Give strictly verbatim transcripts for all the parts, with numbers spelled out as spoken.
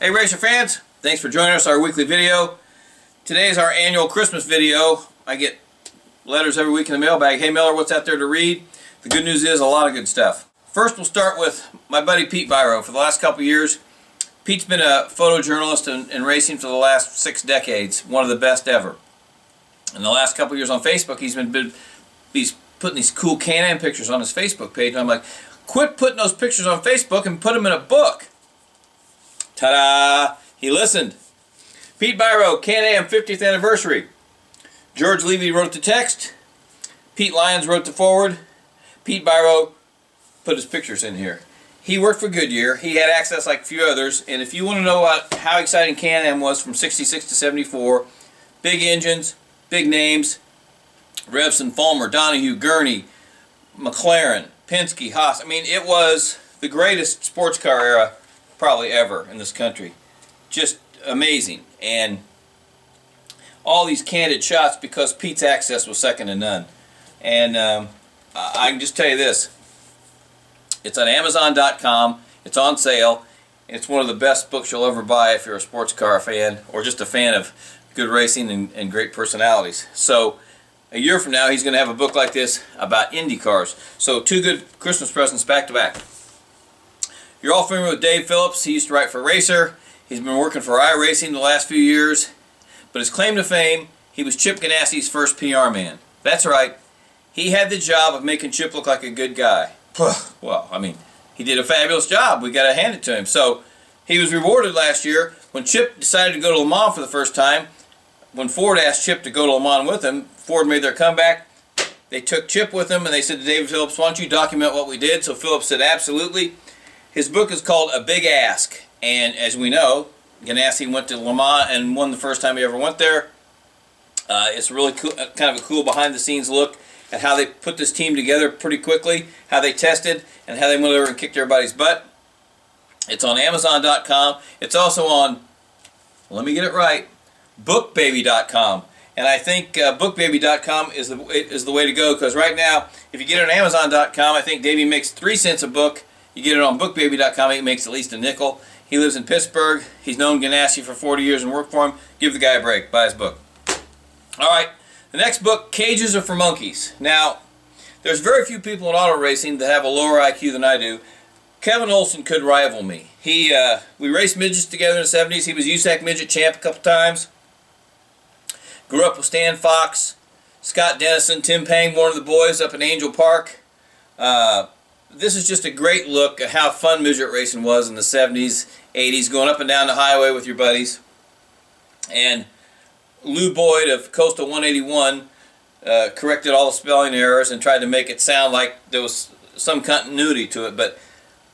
Hey Racer fans, thanks for joining us our weekly video. Today's our annual Christmas video. I get letters every week in the mailbag. Hey Miller, what's out there to read? The good news is a lot of good stuff. First we'll start with my buddy Pete Biro. For the last couple years, Pete's been a photojournalist in, in racing for the last six decades, one of the best ever. In the last couple years on Facebook, he's been, been he's putting these cool Can-Am pictures on his Facebook page, and I'm like, quit putting those pictures on Facebook and put them in a book. Ta-da! He listened. Pete Biro, Can-Am fiftieth anniversary. George Levy wrote the text. Pete Lyons wrote the foreword. Pete Biro put his pictures in here. He worked for Goodyear. He had access like few others. And if you want to know how, how exciting Can-Am was from sixty-six to seventy-four, big engines, big names, Revson, Fulmer, Donahue, Gurney, McLaren, Penske, Haas. I mean, it was the greatest sports car era probably ever in this country. Just amazing. And all these candid shots, because Pete's access was second to none. And um, I can just tell you this. It's on Amazon dot com. It's on sale. It's one of the best books you'll ever buy if you're a sports car fan or just a fan of good racing and, and great personalities. So a year from now, he's going to have a book like this about Indy cars. So two good Christmas presents back to back. You're all familiar with Dave Phillips. He used to write for Racer. He's been working for iRacing the last few years. But his claim to fame, he was Chip Ganassi's first P R man. That's right. He had the job of making Chip look like a good guy. Well, I mean, he did a fabulous job. We've got to hand it to him. So he was rewarded last year when Chip decided to go to Le Mans for the first time. When Ford asked Chip to go to Le Mans with him, Ford made their comeback. They took Chip with them, and they said to Dave Phillips, why don't you document what we did? So Phillips said, absolutely. His book is called A Big Ask, and as we know, Ganassi went to Le Mans and won the first time he ever went there. Uh, it's really cool, kind of a cool behind-the-scenes look at how they put this team together pretty quickly, how they tested, and how they went over and kicked everybody's butt. It's on Amazon dot com. It's also on, let me get it right, BookBaby dot com. And I think uh, BookBaby dot com is the, is the way to go, because right now, if you get it on Amazon dot com, I think Davey makes three cents a book. You get it on BookBaby dot com, he makes at least a nickel. He lives in Pittsburgh. He's known Ganassi for forty years and worked for him. Give the guy a break. Buy his book. All right, the next book, Cages Are for Monkeys. Now, there's very few people in auto racing that have a lower I Q than I do. Kevin Olson could rival me. He, uh, we raced midgets together in the seventies. He was U S A C midget champ a couple times. Grew up with Stan Fox, Scott Dennison, Tim Pang, one of the boys up in Angel Park. Uh... This is just a great look at how fun midget racing was in the seventies, eighties, going up and down the highway with your buddies. And Lou Boyd of Coastal one eighty-one uh, corrected all the spelling errors and tried to make it sound like there was some continuity to it. But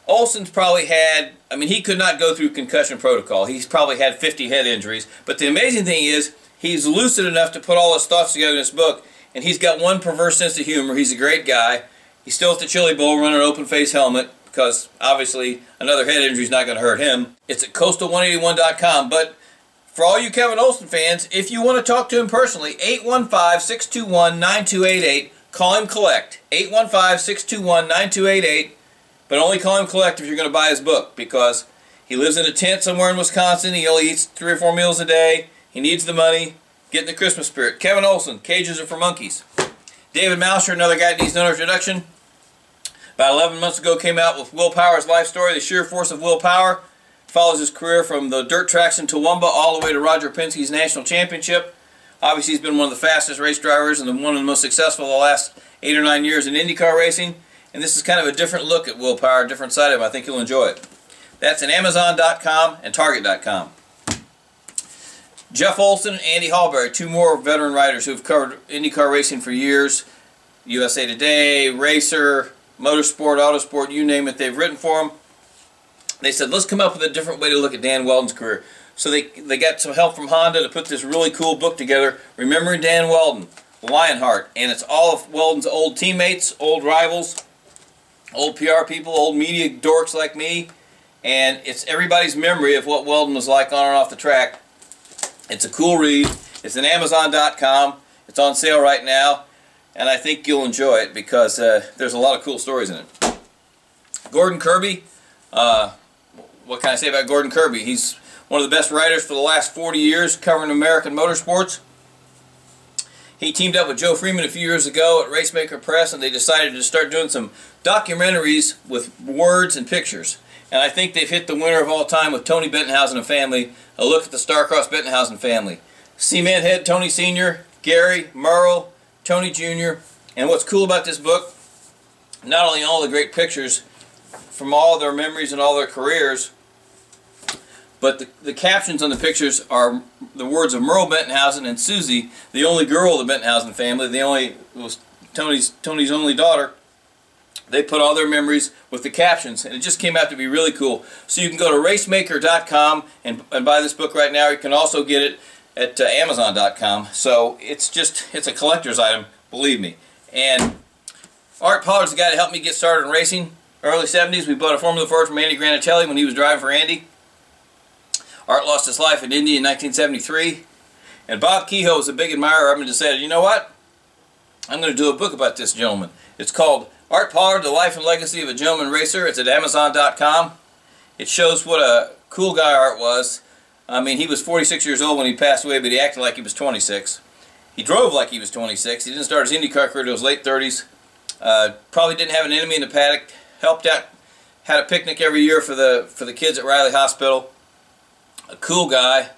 Olson's probably had, I mean, he could not go through concussion protocol. He's probably had fifty head injuries. But the amazing thing is, he's lucid enough to put all his thoughts together in this book. And he's got one perverse sense of humor. He's a great guy. He's still at the Chili Bowl running an open-face helmet because, obviously, another head injury is not going to hurt him. It's at Coastal one eighty-one dot com. But for all you Kevin Olson fans, if you want to talk to him personally, eight one five, six two one, nine two eight eight. Call him collect. eight one five, six two one, nine two eight eight. But only call him collect if you're going to buy his book, because he lives in a tent somewhere in Wisconsin. He only eats three or four meals a day. He needs the money. Get in the Christmas spirit. Kevin Olson, Cages Are for Monkeys. David Malsher, another guy that needs no introduction. About eleven months ago, came out with Will Power's life story, The Sheer Force of Will Power. Follows his career from the dirt tracks in Toowoomba all the way to Roger Penske's national championship. Obviously, he's been one of the fastest race drivers and one of the most successful in the last eight or nine years in IndyCar racing. And this is kind of a different look at Will Power, a different side of him. I think you'll enjoy it. That's in Amazon dot com and Target dot com. Jeff Olson and Andy Hallberry, two more veteran riders who have covered IndyCar racing for years. U S A Today, Racer, Motorsport, Autosport, you name it, they've written for him. They said, let's come up with a different way to look at Dan Weldon's career. So they, they got some help from Honda to put this really cool book together, Remembering Dan Weldon, Lionheart. And it's all of Weldon's old teammates, old rivals, old P R people, old media dorks like me. And it's everybody's memory of what Weldon was like on and off the track. It's a cool read. It's on Amazon dot com. It's on sale right now. And I think you'll enjoy it because uh, there's a lot of cool stories in it. Gordon Kirby. Uh, what can I say about Gordon Kirby? He's one of the best writers for the last forty years covering American motorsports. He teamed up with Joe Freeman a few years ago at Racemaker Press, and they decided to start doing some documentaries with words and pictures. And I think they've hit the winner of all time with Tony Bettenhausen and family. A look at the star-crossed Bettenhausen family. C-Man Head, Tony Senior, Gary, Merle, Tony Junior And what's cool about this book, not only all the great pictures from all their memories and all their careers, but the, the captions on the pictures are the words of Merle Bettenhausen and Susie, the only girl of the Bettenhausen family, the only was Tony's Tony's only daughter. They put all their memories with the captions, and it just came out to be really cool. So you can go to racemaker dot com and, and buy this book right now. You can also get it at uh, amazon dot com. So it's just it's a collector's item, believe me. And Art Pollard's the guy that helped me get started in racing. Early seventies, we bought a Formula Ford from Andy Granatelli when he was driving for Andy. Art lost his life in Indy in nineteen seventy-three, and Bob Kehoe was a big admirer of him and decided, you know what, I'm going to do a book about this gentleman. It's called Art Pollard, The Life and Legacy of a Gentleman Racer. It's at amazon dot com. It shows what a cool guy Art was. I mean, he was forty-six years old when he passed away, but he acted like he was twenty-six. He drove like he was twenty-six. He didn't start his IndyCar career until his late thirties. Uh, probably didn't have an enemy in the paddock. Helped out, had a picnic every year for the, for the kids at Riley Hospital. A cool guy,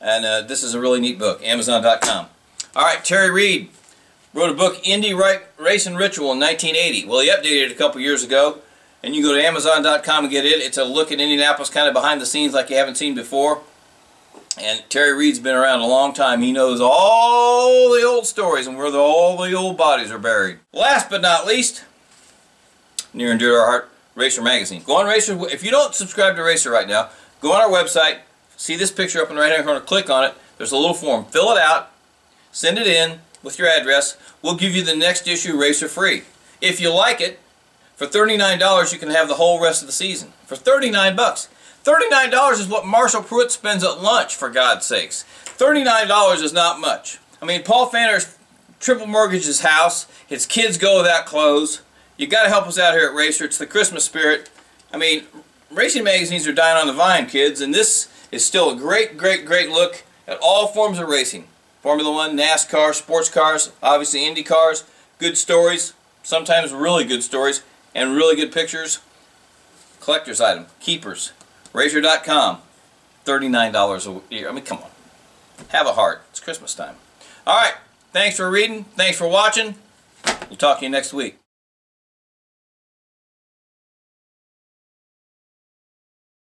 and uh, this is a really neat book, amazon dot com. All right, Terry Reed wrote a book, Indy Race and Ritual, in nineteen eighty. Well, he updated it a couple years ago, and you can go to amazon dot com and get it. It's a look at Indianapolis, kind of behind the scenes like you haven't seen before. And Terry Reed's been around a long time. He knows all the old stories and where the, all the old bodies are buried. Last but not least, near and dear to our heart, Racer Magazine. Go on Racer. If you don't subscribe to Racer right now, go on our website. See this picture up in the right-hand corner, click on it. There's a little form. Fill it out, send it in with your address. We'll give you the next issue Racer free. If you like it, for thirty-nine dollars you can have the whole rest of the season. For thirty-nine bucks. thirty-nine dollars is what Marshall Pruitt spends at lunch, for God's sakes. thirty-nine dollars is not much. I mean, Paul Fanner's triple mortgaged his house. His kids go without clothes. You got to help us out here at Racer. It's the Christmas spirit. I mean, racing magazines are dying on the vine, kids, and this is still a great, great, great look at all forms of racing. Formula One, NASCAR, sports cars, obviously Indy cars, good stories, sometimes really good stories, and really good pictures. Collector's item, keepers, racer dot com, thirty-nine dollars a year. I mean, come on. Have a heart. It's Christmas time. All right. Thanks for reading. Thanks for watching. We'll talk to you next week.